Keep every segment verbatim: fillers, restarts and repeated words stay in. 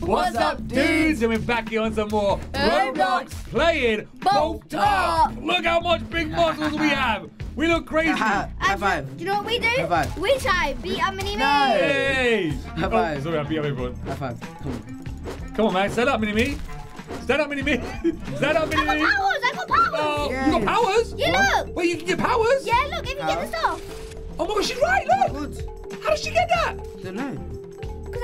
What's, What's up, dudes? And we're back here on some more Roblox playing BOTA. Look how much big muscles we have. We look crazy. Uh, high five. Do you know what we do? High five. We try beat up Mini-Me. Hey. High five. Oh, sorry, I beat up everyone. High five. Come on. Come on, man. Stand up, Mini-Me. Stand up, Mini-Me. Stand up, Mini-Me. I got powers. I got powers. Oh, yes. You got powers? Yeah, look. Wait, you can get powers? Yeah, look. If you powers. get the stuff. Oh, my God. She's right. Look. Good. How did she get that? I don't know.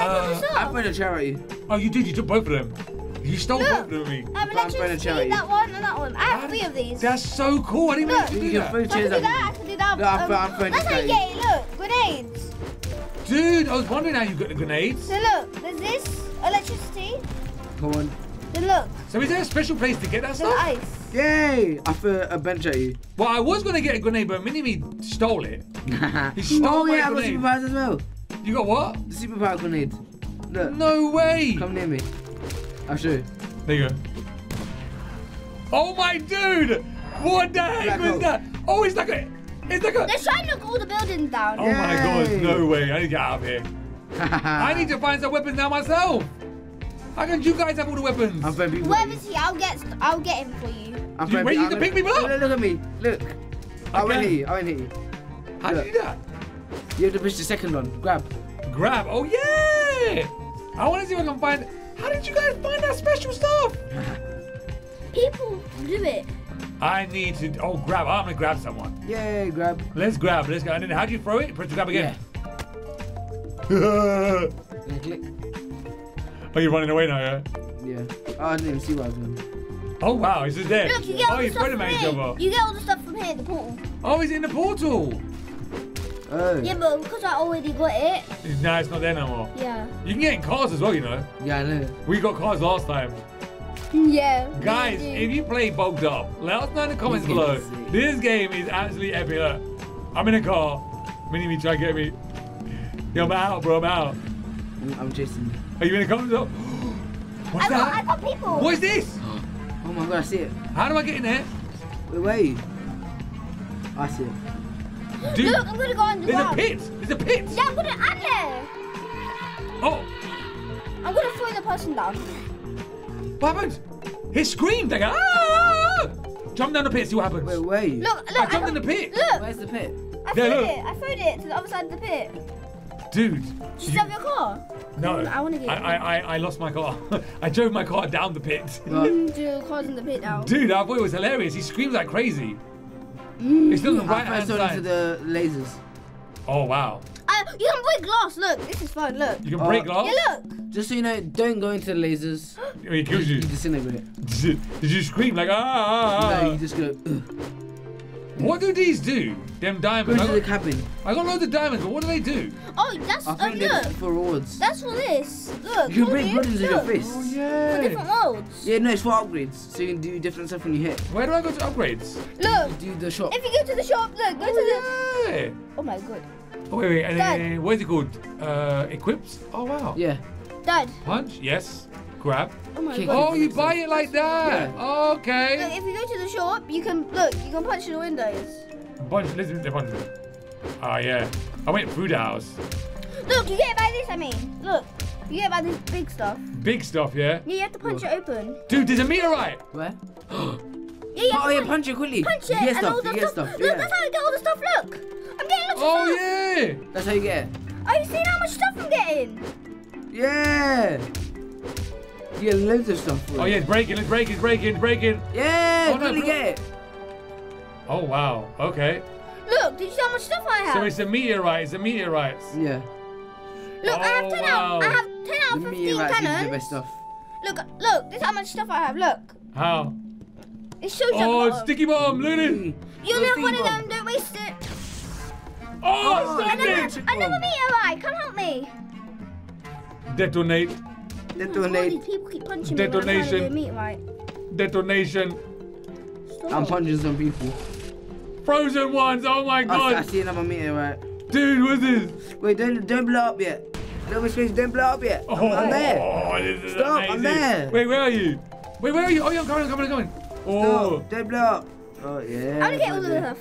Uh, I played a charity. Oh, you did? You took both of them. You stole Look, both of them with me. Um, I played a charity. That one and that one. I have that, three of these. That's so cool. I didn't Look, even you can do that. I can do that. I can do that. No, um, I found, I found that's how you get it. Look, grenades. Dude, I was wondering how you got the grenades. So look, there's this electricity. Come on. Then look. So is there a special place to get that stuff? Ice. Yay! I threw a bench at you. Well, I was going to get a grenade, but Mini-Me stole it. He stole oh, my yeah, grenade. Oh, yeah, I got superpowers as well. You got what? The superpower grenade. Look. No way! Come near me. I'll show you. There you go. Oh my dude! What the heck was that? Oh, it's like a... It's like a... They're trying to knock all the buildings down. Oh Yay. my God, no way. I need to get out of here. I need to find some weapons now myself. How can you guys have all the weapons? I'm very Whoever's here, I'll get, I'll get him for you. I'm you wait, you I'm can pick me up? Look, look at me. Look. Okay. I won't hit you. I won't hit you. How look. do you do that? You have to push the second one. Grab. Grab. Oh, yeah. I want to see if I can find... How did you guys find that special stuff? People do it. I need to... Oh, grab. I'm going to grab someone. Yay, grab. Let's grab. Let's go. And then how do you throw it? Press the grab again. Yeah. Click. Oh, you're running away now, yeah? Yeah. Oh, I didn't even see what I was doing. Oh, wow. He's just there. Look, you get all oh, the stuff from here. You get all the stuff from here, the portal. Oh, he's in the portal. Oh. Yeah, but because I already got it. Nah, it's not there no more. Yeah. You can get in cars as well, you know. Yeah, I know. We got cars last time. Yeah. Guys, if you play Bogged Up, let us know in the comments below. This game is absolutely epic. Look, I'm in a car. Mini-Me try to get me. Yo, I'm out, bro. I'm out. I'm chasing. Are you in a car? What's I that? I got people. What is this? Oh my God, I see it. How do I get in there? Wait, where are you? I see it. Dude, look, I'm gonna go on the There's ground. a pit! There's a pit! Yeah, I'm gonna add there! Oh! I'm gonna throw the person down. What happened? He screamed like, ah! Jump down the pit, see what happens. Wait, wait. Look, look! I jumped I in the pit! Look! Where's the pit? I there, throwed look. it! I throwed it to the other side of the pit. Dude! Did you, you have your car? No. I wanna get I, I, I, I lost my car. I drove my car down the pit. Mm, your car's in the pit now. Dude, our boy was hilarious. He screamed like crazy. Mm. It's still the right hand side. Into the lasers. Oh wow! Uh, you can break glass. Look, this is fun. Look. You can break uh, glass. Yeah, look. Just so you know, don't go into the lasers. It kills you. You disintegrate it. Did you, did you scream like ah? No, you just go. Ugh. What do these do? Them diamonds. Go to the cabin. I got loads of diamonds, but what do they do? Oh, that's I think oh, look. for rewards. That's for this. Look. You can break buttons in your fists. Oh, yeah. For different modes. Yeah, no, it's for upgrades. So you can do different stuff when you hit. Where do I go to upgrades? Look. Do the shop. If you go to the shop, look. Go oh, to the. Yeah. Oh my God. Oh wait, wait. And, uh, what is it called? Uh, equips. Oh wow. Yeah. Dad. Punch. Yes. Grab. Oh my Kick. God. Oh, you buy it like that. Yeah. Oh, okay. Look, if you go to the shop, you can look. You can punch the windows. Punch. Listen to the punch. Ah, yeah. I went through the house. Look, you get by this. I mean, look, you get by this big stuff. Big stuff, yeah. Yeah, you have to punch look. it open. Dude, there's a meteorite. Where? yeah, you have oh, to yeah, punch, punch it quickly. Punch it. You get and stuff. All the you get stuff. stuff. Look, yeah. that's how I get all the stuff. Look, I'm getting lots oh, of stuff. Oh yeah. That's how you get it. Are you seeing how much stuff I'm getting? Yeah. You get loads of stuff. Really. Oh yeah, it's breaking, it's breaking, it's breaking, it's breaking. Yeah, oh, no, quickly get it. Oh wow. Okay. Look, did you see how much stuff I have? So it's a meteorite, it's a meteorite. Yeah. Look, oh, I have ten wow. out. I have ten out of fifteen cannons. The best stuff. Look, look, this is how much stuff I have. Look. How? It's so Oh, it's sticky bomb, look at it. You'll have one bomb. of them. Don't waste it. Oh, oh it's another, another meteorite. Come help me. Detonate. Detonate. Oh, God, people keep punching Detonation. me. Detonation. Detonation. Stop. I'm punching some people. Frozen ones, oh my God! I, I see another meteorite. Dude, what's this? Wait, don't don't blow up yet. Don't space, don't blow up yet. Oh, I'm there. Oh, this is Stop, amazing. I'm there. Wait, where are you? Wait, where are you? Oh, yeah, I'm coming, I'm coming, I'm coming. Oh, Stop, don't blow up. Oh yeah. I'm gonna get all the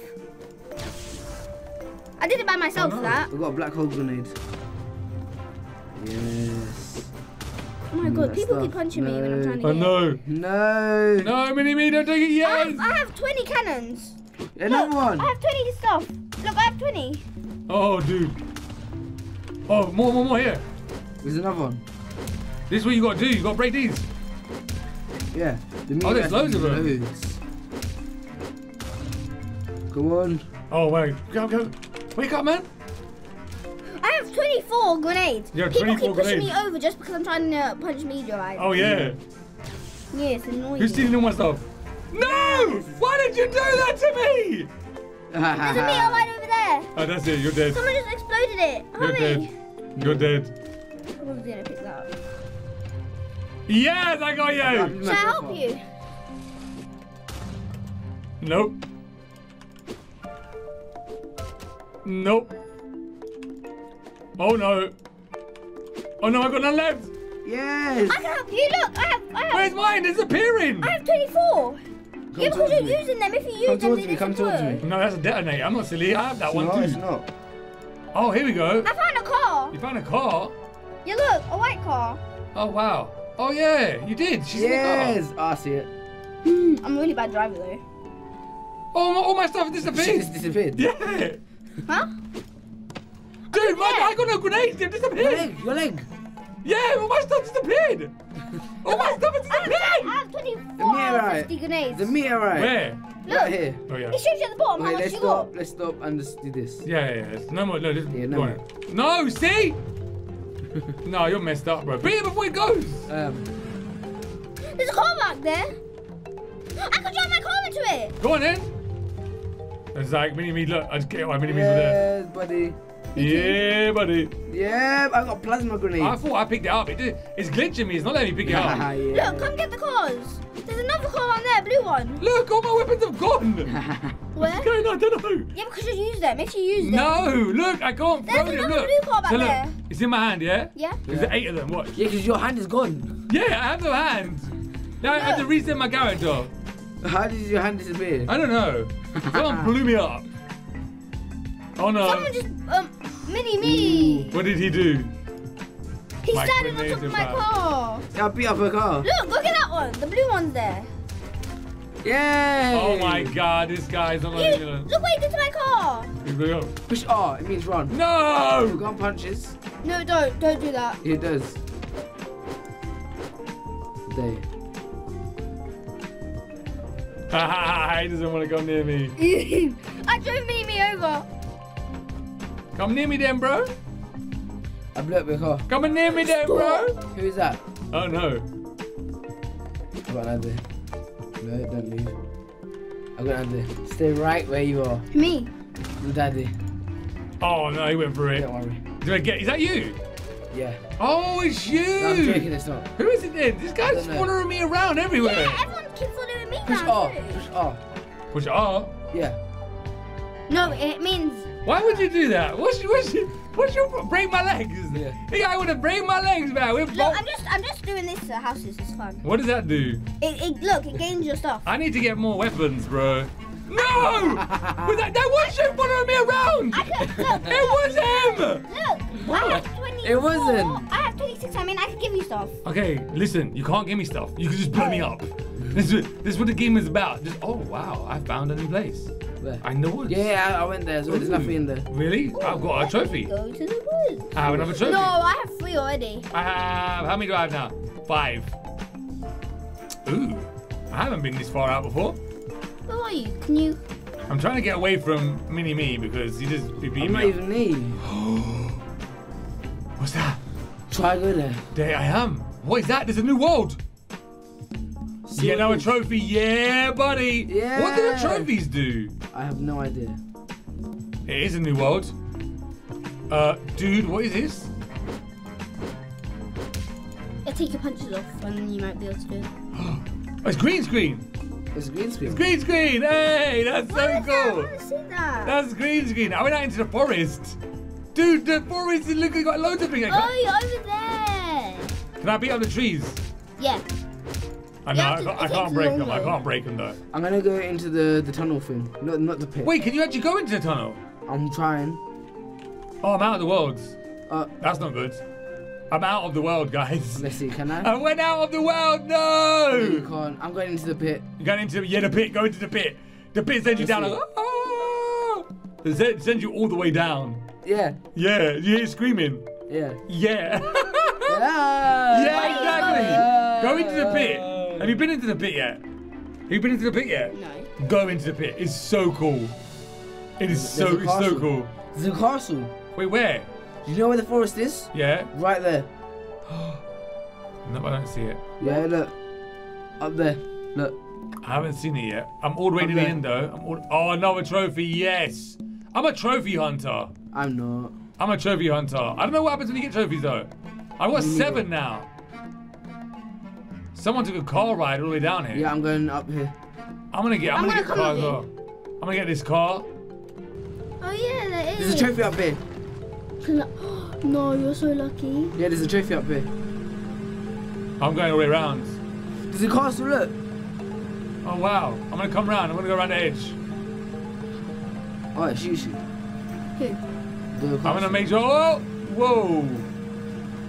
stuff. I did it by myself oh, no. for that. I got a black hole grenade. Yes. Oh my god, people stuff. keep punching no. me when I'm trying to oh, get no. it. No. No. No, Mini Me, don't take it yet. I have, I have twenty cannons. Another Look, one. I have twenty stuff. Look, I have twenty. Oh, dude. Oh, more, more, more here. There's another one. This is what you got to do. You got to break these. Yeah. The oh, there's loads of them. Loads. Come on. Oh, wait. Go, go. Wake up, man. I have twenty-four grenades. Yeah, people keep pushing grenades. me over just because I'm trying to punch meteorites. Oh, yeah. Yeah, it's annoying. Who's stealing all my stuff? No! Why did you do that to me? There's a meteor right over there. Oh, that's it. You're dead. Someone just exploded it. You're dead. You're dead. I wasn't going to pick that up. Yes, I got you. Should I help you? Nope. Nope. Oh no. Oh no, I got none left. Yes. I can help you. Look, I have. I have Where's mine? Disappearing. I have twenty-four. Yeah, because you're me. using them. If you use come them, they me, come towards me. No, that's a detonator. I'm not silly. I have that it's one not, too. It's not. Oh, here we go. I found a car. You found a car? Yeah, look, a white car. Oh wow. Oh yeah, you did. She's yes. in the car. Yes, I see it. Mm, I'm a really bad driver though. Oh, my, all my stuff disappeared. Shit, it's disappeared. Yeah. Huh? Dude, my, I got no grenades. They've disappeared. Your leg. Your leg. Yeah, all my stuff disappeared. All my stuff has disappeared. I have twenty-four fifty grenades. The meteorite. Where? Look. Right here. Oh, yeah. It shows you at the bottom. Wait, how much you stop, got? Let's stop and just do this. Yeah, yeah, yeah. No more. No, yeah, no, more. no, see? No, you're messed up, bro. Beat him before he goes. Um. There's a car back there. I could drive my car into it. Go on then. It's like Mini Me. Look, I just get my Mini Me there. Yes, buddy. Yeah, buddy. Yeah, I got plasma grenades. I thought I picked it up. It did. It's glitching me. It's not letting me pick it up. Yeah. Look, come get the cars. There's another car on there, blue one. Look, all my weapons have gone. Where? What's going on? I don't know. Yeah, because you use them. If you use them. No, look, I can't. There's another look. blue car back so look, there. It's in my hand, yeah? Yeah. There's yeah. eight of them. What? Yeah, because your hand is gone. Yeah, I have no hand. Now look. I had to reset my character. How did your hand disappear? I don't know. Someone blew me up. Oh no. Someone just, um, Mini Me. What did he do? He my standing on top of my car. Yeah, I beat up a car. Look, look at that one. The blue one's there. Yay. Oh my god, this guy's on my killer. Look what he did to my car. Here we go. Push R, it means run. No. We've got punches. No, don't. Don't do that. It does. There. He doesn't want to come near me. I drove Mini Me over. Come near me then, bro. I blew up your car. Come and near me then, bro. Who is that? Oh no. How about Andy? No, don't leave. I got Andy. Stay right where you are. Me? Your daddy. Oh no, he went through it. Don't worry. Do I get, is that you? Yeah. Oh, it's you. No, I'm joking, it's not. Who is it then? This guy's following me around everywhere. Yeah, everyone keeps following me around. Push R. Push R. Push R? Yeah. No, it means. Why would you do that? What's your, what's your, what's your break my legs? Yeah. Hey, I want to break my legs, man. We're look, I'm just, I'm just doing this to houses. It's fun. What does that do? It, it, look, it gains your stuff. I need to get more weapons, bro. No! Was that, that was you following me around. I could, look, it was him. Look, bro. I have twenty-four. It wasn't. I have twenty-six. I mean, I can give you stuff. Okay, listen. You can't give me stuff. You can just blow oh. me up. This is, this is what the game is about. Just, oh, wow, I found a new place. Where? I know what. Yeah, I, I went there as well. Ooh. There's nothing in there. Really? Ooh, I've got a trophy. Go to the woods. I have another trophy. No, I have three already. I have, how many do I have now? Five. Ooh, I haven't been this far out before. Who are you? Can you? I'm trying to get away from Mini Me because he just beat me up. I'm not even me. What's that? Try to go there. There I am. What is that? There's a new world. You know a trophy, yeah, buddy. Yeah. What do the trophies do? I have no idea. It is a new world. Uh, dude, what is this? It'll take your punches off, and then you might be able to do it. Oh, it's green screen. It's green screen. It's green screen. Hey, that's what so is cool. That? I want to see that. That's green screen. I went out into the forest. Dude, the forest is looking got loads of things. Like oh, that. You're over there. Can I beat up the trees? Yeah. I know, I, to, I can't break longer. them, I can't break them though. I'm gonna go into the, the tunnel thing, not, not the pit. Wait, can you actually go into the tunnel? I'm trying. Oh, I'm out of the worlds. Uh, That's not good. I'm out of the world, guys. Let's see, can I? I went out of the world, no! no you can't. I'm going into the pit. You're going into the, yeah, the pit, go into the pit. The pit sends you down. Like, ah! It sends you all the way down. Yeah. Yeah, you hear screaming. Yeah. Yeah. yeah. yeah, exactly. Yeah. Go into the pit. Have you been into the pit yet? Have you been into the pit yet? No. Go into the pit. It's so cool. It is so, it's so cool. There's a castle. Wait, where? Do you know where the forest is? Yeah. Right there. No, I don't see it. Yeah, look. Up there. Look. I haven't seen it yet. I'm all the way to the end, though. I'm all... Oh, another trophy. Yes. I'm a trophy hunter. I'm not. I'm a trophy hunter. I don't know what happens when you get trophies, though. I've got seven now. Someone took a car ride all the way down here. Yeah, I'm going up here. I'm going to get... I'm, I'm going to get cars up. I'm going to get this car. Oh, yeah, there is. There's a trophy up here. No, you're so lucky. Yeah, there's a trophy up here. I'm going all the way around. There's a castle, look. Oh, wow. I'm going to come round. I'm going to go around the edge. Oh, it's you, shoot. Who? I'm going to make sure. Oh, whoa.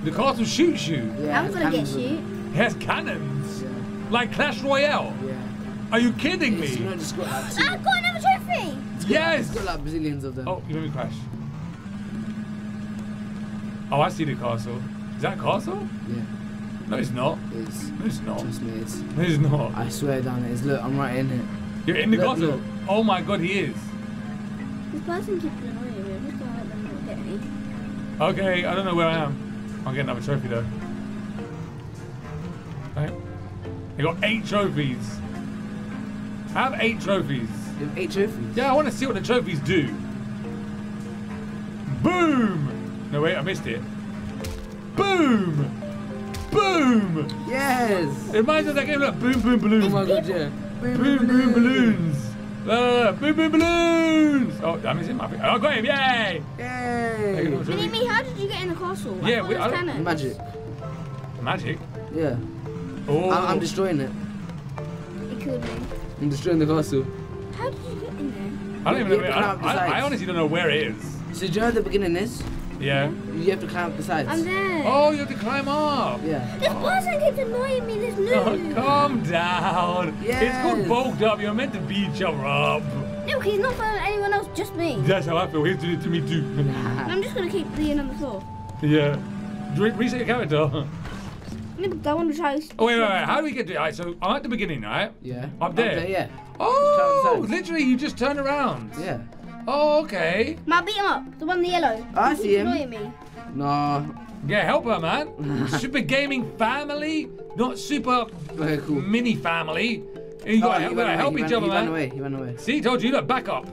The castle shoots you. Yeah, I'm going to get shoot. It has cannons. Yeah. Like Clash Royale. Yeah. Are you kidding me? Not just got like two. I've got another trophy. It's got, yes. It's got like bazillions of them. Oh, you made me crash. Oh, I see the castle. Is that a castle? Yeah. No, it's not. It is. No, it's not. Trust me, it is. No, it's not. I swear down it is. Look, I'm right in it. You're in the look, castle? Look. Oh my god, he is. This person keeps annoying me. I'm just gonna let them get me. Okay, I don't know where I am. I'm getting another trophy though. Right. I got eight trophies. I have eight trophies. You have eight trophies? Yeah, I want to see what the trophies do. Boom! No, wait, I missed it. Boom! Boom! Yes! It reminds me of that game, look, Boom Boom Balloons. Oh my god, yeah. Boom Boom, boom Balloons. Uh, boom Boom Balloons! Oh, I missed him. I got him, yay! Yay! Mini Me, how did you get in the castle? Yeah, we, magic. Magic? Yeah. Oh. I'm, I'm destroying it. It could be. I'm destroying the castle. How did you get in there? I don't even know where, I, I, I honestly don't know where it is. So do you know where the beginning is? Yeah. You have to climb up the sides. I'm there. Oh, you have to climb up. Yeah. This person keeps annoying me. There's no. Oh, calm down. Yes. It's called bulked up. You're meant to beat each other up. No, he's not following anyone else, just me. That's how I feel. He's doing it to me too. Nah. I'm just going to keep being on the floor. Yeah. Reset your character. I want to try. Oh, wait, wait, wait. How do we get to it? All right, so I'm at the beginning, right? Yeah. Up there. Up there, yeah. Oh, literally, you just turn around. Yeah. Oh, okay. Man, beat him up. The one in the yellow. Oh, I see him. He's annoying me. No. Yeah, help her, man. Super gaming family, not super okay, cool. mini family. You got to oh, help, he help he each ran, other, he man. He ran away. He ran away. See, told you. Look, back up.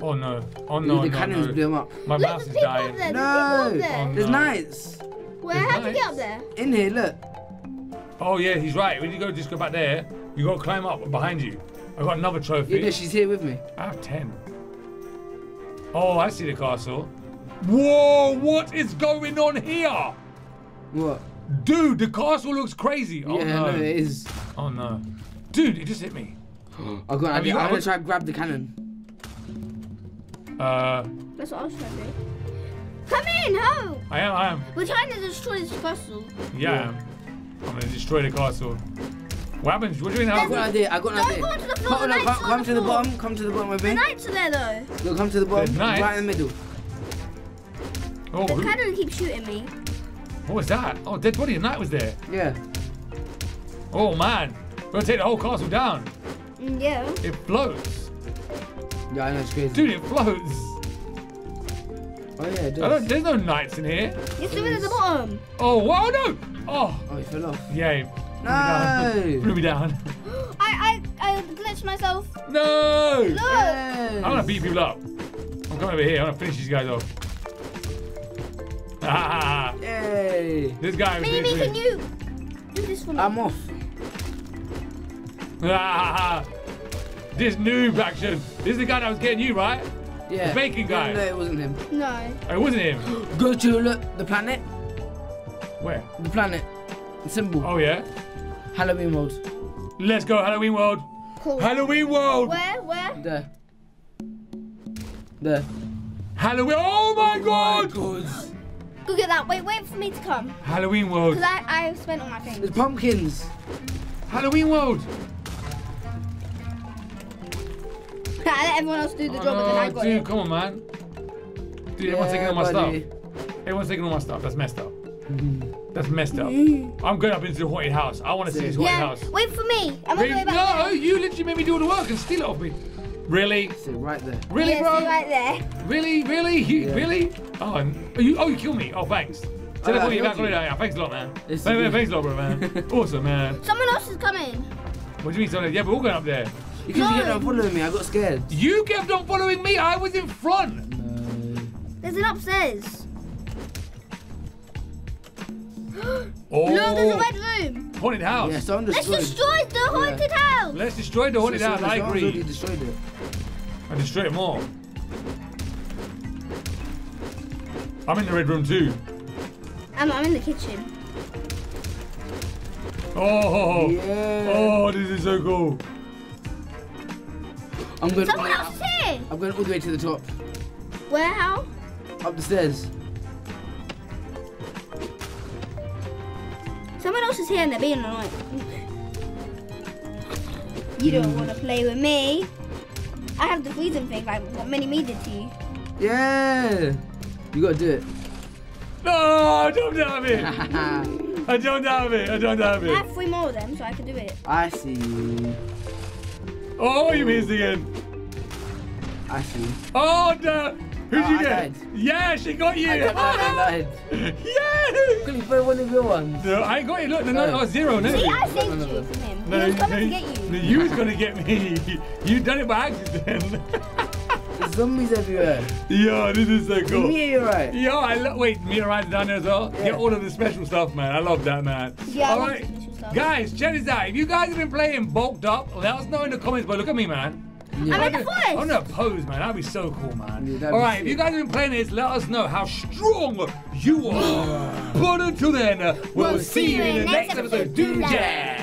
Oh, no. Oh, no, the no, cannons no. blew him up. My look, mouse is dying. There. No. There's, there. oh, no. There's knights. Where? There's how do you get up there? In here, look. Oh, yeah, he's right. When you go, just go back there. You got to climb up behind you. I've got another trophy. Yeah, no, she's here with me. I have ten. Oh, I see the castle. Whoa, what is going on here? What? Dude, the castle looks crazy. Oh, yeah, no. no, it is. Oh, no. Dude, it just hit me. Oh, God, I, I, I'm going to try and grab the cannon. Uh. That's what I was trying to do. Come in, help! I am, I am. We're trying to destroy this castle. Yeah, yeah. I am. I'm going to destroy the castle. What happens? What do you mean? I've got an idea. I've got an idea. Don't go to the floor. Come, the no, come, come to the bottom. Come to the bottom with me. The knights are there, though. Look, come to the bottom. Right in the middle. Oh, the cannon keeps shooting me. What was that? Oh, dead body. The knight was there. Yeah. Oh, man. We're going to take the whole castle down. Yeah. It floats. Yeah, I know. It's crazy. Dude, it floats. Oh, yeah, it does. I don't, there's no knights in here. It's the one at the bottom. Oh, wow, no. Oh. Oh, he fell off. Yeah. No! Put me down. I, I, I glitched myself. No! Look! Yes. I'm gonna beat people up. I'm coming over here. I'm gonna finish these guys off. Ah! Yay! This guy was Maybe can you do this for me? I'm off. Ah! This noob action. This is the guy that was getting you, right? Yeah. The bacon guy. No, no, it wasn't him. No. It wasn't him. Go to look, the planet. Where? The planet. The symbol. Oh, yeah. Halloween World. Let's go, Halloween World. Cool. Halloween World. Where? Where? There. There. Halloween. Oh my oh god. My Go get that. Wait, wait for me to come. Halloween World. Because I, I spent all my things. There's pumpkins. Halloween World. I let everyone else do the oh, job, no, and then I got dude, it. Come on, man. Dude, yeah, everyone's taking all my buddy. stuff. Everyone's taking all my stuff. That's messed up. That's messed up. I'm going up into the haunted house. I want to see this haunted yeah. house. Wait for me. I'm on the way back. No, there. You literally made me do all the work and steal it off me. Really? Sit right there. Really, yeah, bro? Sit right there. Really, really, you, yeah. really? Oh, and, oh, you, oh, you killed me. Oh, thanks. So that's what you got to do. Thanks a lot, man. Thanks, thanks a lot, bro, man. Awesome, man. Someone else is coming. What do you mean, someone else? Yeah, we're all going up there. Because no. you kept on following me, I got scared. You kept on following me. I was in front. No. There's an upstairs. Oh. No, there's a red room. Haunted house. Yeah, so Let's destroy the haunted yeah. house. Let's destroy the haunted so, so house. I agree. Already destroyed it. I destroyed it more. I'm in the red room too. I'm, I'm in the kitchen. Oh. Yeah. Oh, this is so cool. I'm going. Someone all, else is here. I'm going all the way to the top. Where? How? Up the stairs. Someone else is here and they're being annoying. You don't want to play with me. I have the freezing thing, like what Mini Me did to you. Yeah. You got to do it. No, I don't have it. I don't have it. I don't have it. I have three more of them, so I can do it. I see you. Oh, you missed again. I see. Oh, no. Who'd oh, you I get? Died. Yeah, she got you. I got that, I died. Yes! Could you throw one of your ones? No, I got it. Look, the number was zero, no? See, I saved no, you from him. No, he was coming no, to get you. No, you was going to get me. You done it by accident. There's zombies everywhere. Yo, this is so cool. Meteorite. Yo, I love. Wait, meteorite down there as well? Yeah. Get all of the special stuff, man. I love that, man. Yeah, all right. Guys, check this out. If you guys have been playing Bulked Up, let us know in the comments, but look at me, man. Yeah. I'm in the forest. I'm gonna pose, man. That'd be so cool, man. Yeah, all right, sick. If you guys have been playing this, let us know how strong you are. But until then, we'll, we'll see you in the next episode. Do that.